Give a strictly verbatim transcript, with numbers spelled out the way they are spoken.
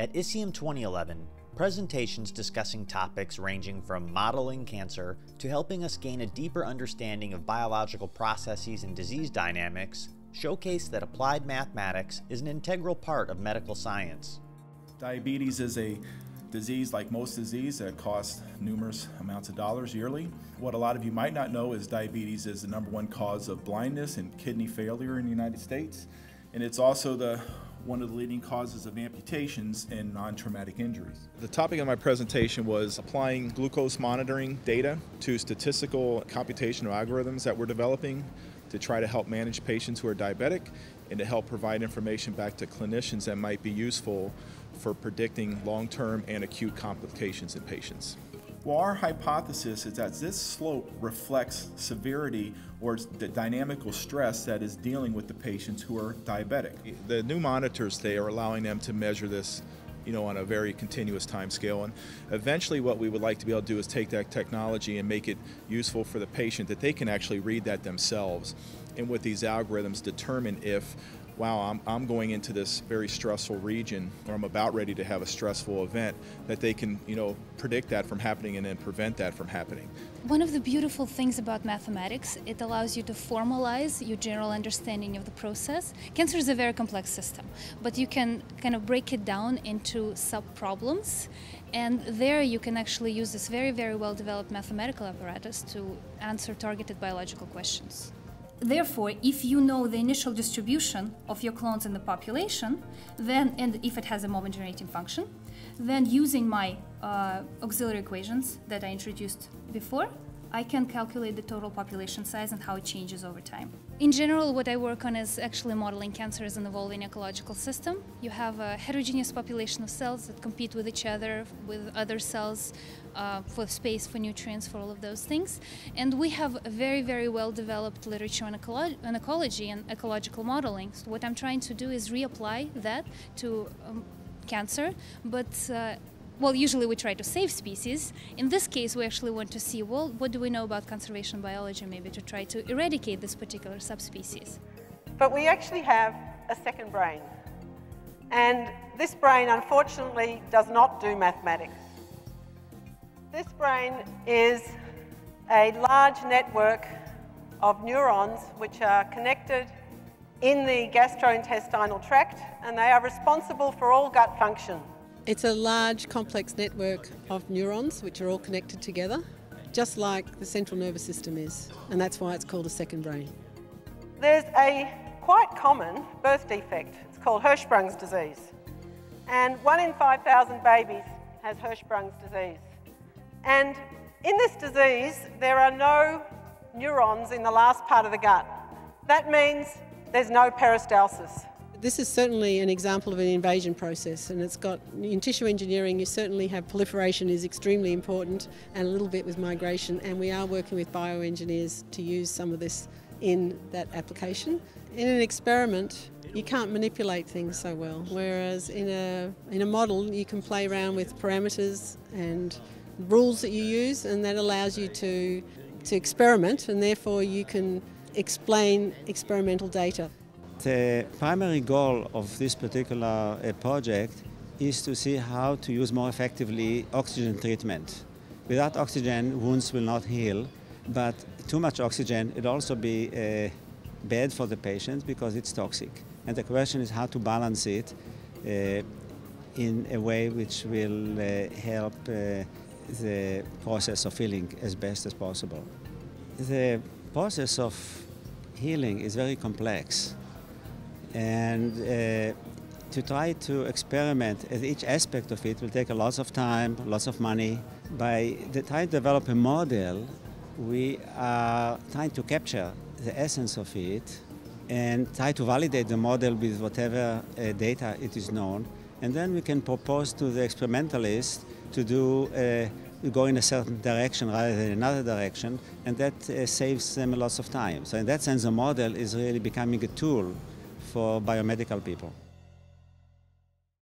At I C I A M twenty eleven, presentations discussing topics ranging from modeling cancer to helping us gain a deeper understanding of biological processes and disease dynamics showcase that applied mathematics is an integral part of medical science. Diabetes is a disease, like most disease, that costs numerous amounts of dollars yearly. What a lot of you might not know is diabetes is the number one cause of blindness and kidney failure in the United States. And it's also the one of the leading causes of amputations and non-traumatic injuries. The topic of my presentation was applying glucose monitoring data to statistical computational algorithms that we're developing to try to help manage patients who are diabetic and to help provide information back to clinicians that might be useful for predicting long-term and acute complications in patients. Well, our hypothesis is that this slope reflects severity or the dynamical stress that is dealing with the patients who are diabetic. The new monitors, they are allowing them to measure this, you know, on a very continuous time scale. And eventually what we would like to be able to do is take that technology and make it useful for the patient that they can actually read that themselves. And with these algorithms, determine if, wow, I'm, I'm going into this very stressful region, or I'm about ready to have a stressful event, that they can, you know, predict that from happening and then prevent that from happening. One of the beautiful things about mathematics, it allows you to formalize your general understanding of the process. Cancer is a very complex system, but you can kind of break it down into sub-problems, and there you can actually use this very, very well-developed mathematical apparatus to answer targeted biological questions. Therefore, if you know the initial distribution of your clones in the population, then, and if it has a moment generating function, then using my uh, auxiliary equations that I introduced before, I can calculate the total population size and how it changes over time. In general, what I work on is actually modeling cancer as an evolving ecological system. You have a heterogeneous population of cells that compete with each other, with other cells, uh, for space, for nutrients, for all of those things. And we have a very, very well-developed literature on, ecolo on ecology and ecological modeling. So what I'm trying to do is reapply that to um, cancer, but uh, Well, usually we try to save species. In this case, we actually want to see, well, what do we know about conservation biology, maybe to try to eradicate this particular subspecies. But we actually have a second brain. And this brain, unfortunately, does not do mathematics. This brain is a large network of neurons which are connected in the gastrointestinal tract, and they are responsible for all gut function. It's a large, complex network of neurons which are all connected together, just like the central nervous system is, and that's why it's called a second brain. There's a quite common birth defect. It's called Hirschsprung's disease. And one in five thousand babies has Hirschsprung's disease. And in this disease, there are no neurons in the last part of the gut. That means there's no peristalsis. This is certainly an example of an invasion process, and it's got, in tissue engineering you certainly have proliferation is extremely important, and a little bit with migration, and we are working with bioengineers to use some of this in that application. In an experiment you can't manipulate things so well, whereas in a, in a model you can play around with parameters and rules that you use, and that allows you to, to experiment, and therefore you can explain experimental data. The primary goal of this particular project is to see how to use more effectively oxygen treatment. Without oxygen, wounds will not heal, but too much oxygen would also be uh, bad for the patient because it's toxic. And the question is how to balance it uh, in a way which will uh, help uh, the process of healing as best as possible. The process of healing is very complex. And uh, to try to experiment at each aspect of it will take a lot of time, lots of money. By the trying to develop a model, we are trying to capture the essence of it and try to validate the model with whatever uh, data it is known. And then we can propose to the experimentalist to do, uh, go in a certain direction rather than another direction, and that uh, saves them lots of time. So in that sense, the model is really becoming a tool for biomedical people.